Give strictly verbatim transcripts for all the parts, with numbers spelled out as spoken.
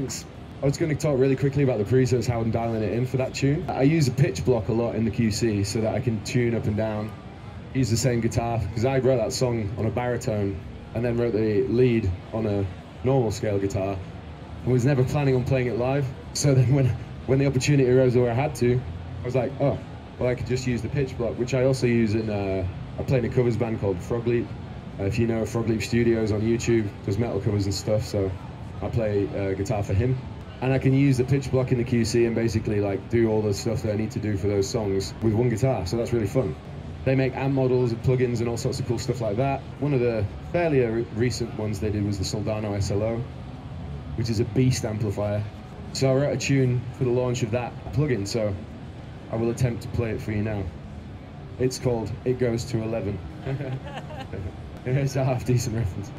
thanks. I was going to talk really quickly about the presets, how I'm dialing it in for that tune. I use a pitch block a lot in the Q C so that I can tune up and down, use the same guitar, because I wrote that song on a baritone and then wrote the lead on a normal scale guitar. I was never planning on playing it live, so then when, when the opportunity arose where I had to, I was like, oh, well, I could just use the pitch block, which I also use in, uh, I play in a covers band called Frog Leap. Uh, if you know Frog Leap Studios on YouTube, does metal covers and stuff, so I play uh, guitar for him. And I can use the pitch block in the Q C and basically like do all the stuff that I need to do for those songs with one guitar, so that's really fun. They make amp models and plugins and all sorts of cool stuff like that. One of the fairly recent ones they did was the Soldano S L O, which is a beast amplifier. So I wrote a tune for the launch of that plugin, so I will attempt to play it for you now. It's called It Goes to eleven. It's a half decent reference.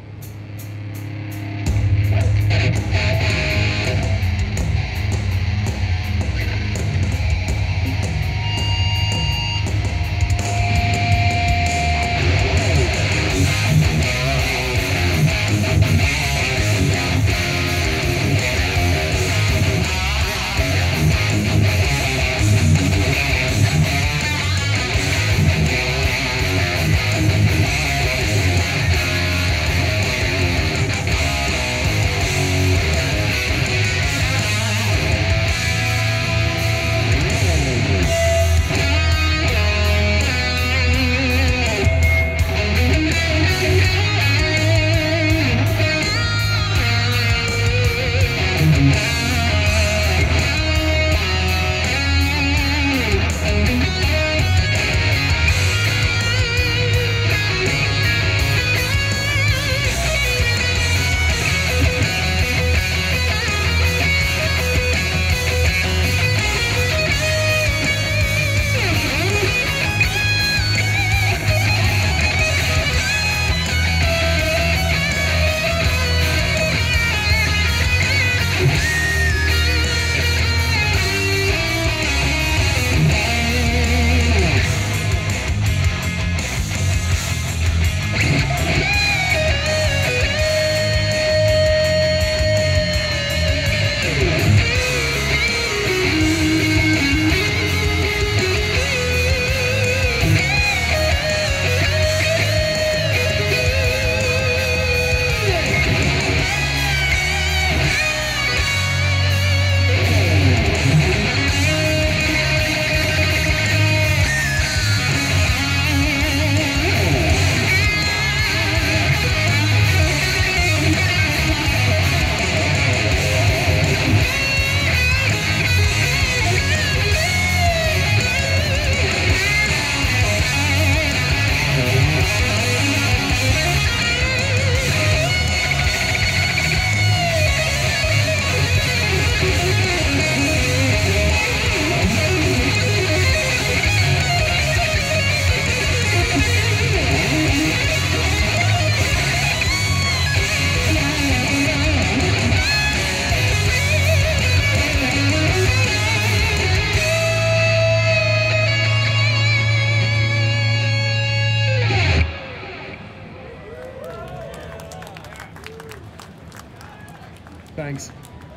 Thanks.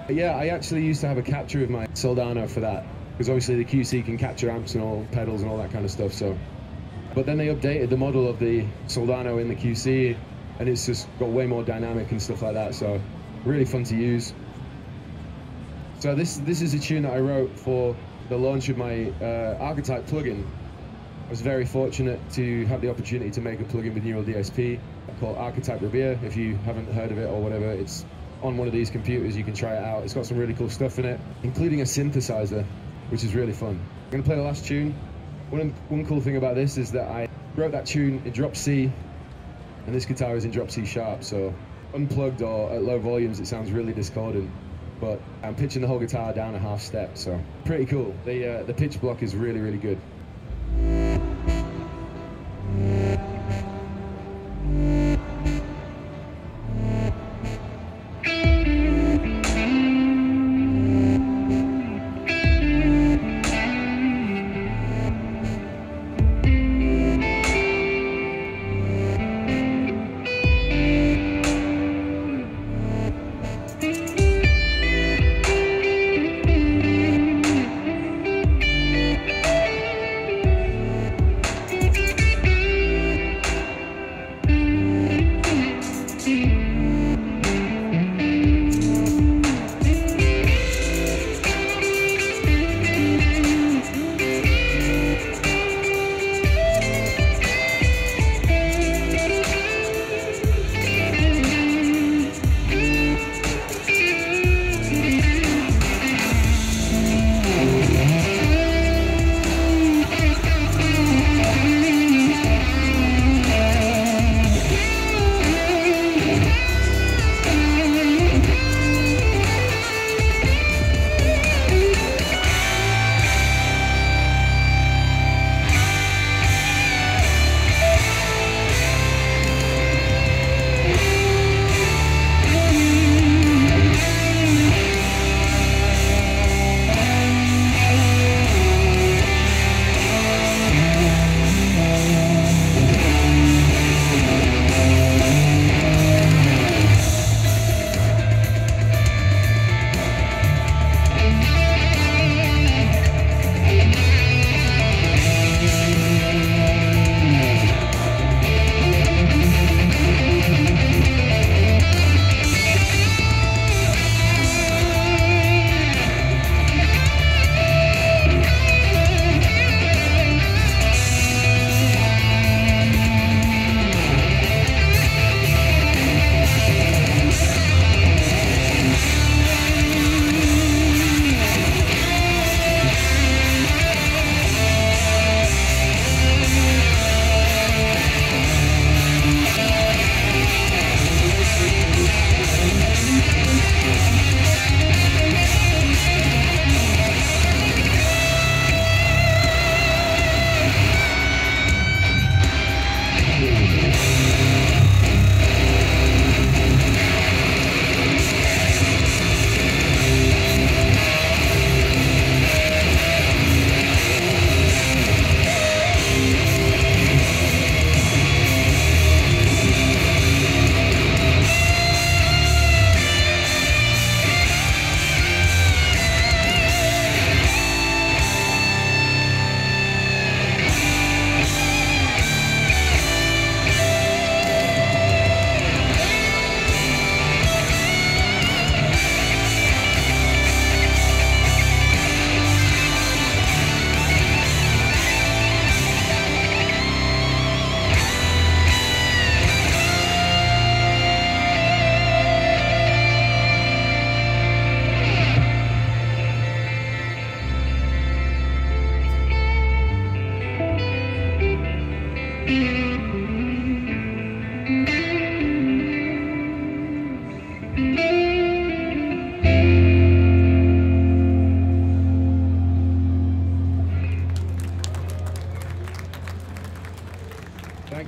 Yeah, I actually used to have a capture of my Soldano for that, because obviously the Q C can capture amps and all pedals and all that kind of stuff. So, but then they updated the model of the Soldano in the Q C, and it's just got way more dynamic and stuff like that. So, really fun to use. So this this is a tune that I wrote for the launch of my uh, Archetype plugin. I was very fortunate to have the opportunity to make a plugin with Neural D S P called Archetype Revere. If you haven't heard of it or whatever, it's on one of these computers, you can try it out. It's got some really cool stuff in it, including a synthesizer, which is really fun. I'm gonna play the last tune. One, one cool thing about this is that I wrote that tune in drop C, and this guitar is in drop C sharp, so unplugged or at low volumes, it sounds really discordant, but I'm pitching the whole guitar down a half step, so pretty cool. The, uh, the pitch block is really, really good.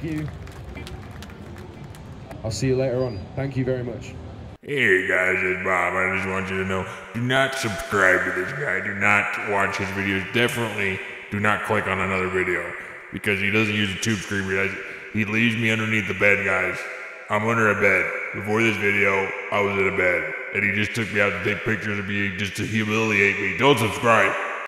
Thank you. I'll see you later on. Thank you very much. Hey guys, it's Bob. I just want you to know, do not subscribe to this guy. Do not watch his videos. Definitely do not click on another video, because he doesn't use a tube screamer. He leaves me underneath the bed, guys. I'm under a bed. Before this video, I was in a bed, and he just took me out to take pictures of me just to humiliate me. Don't subscribe.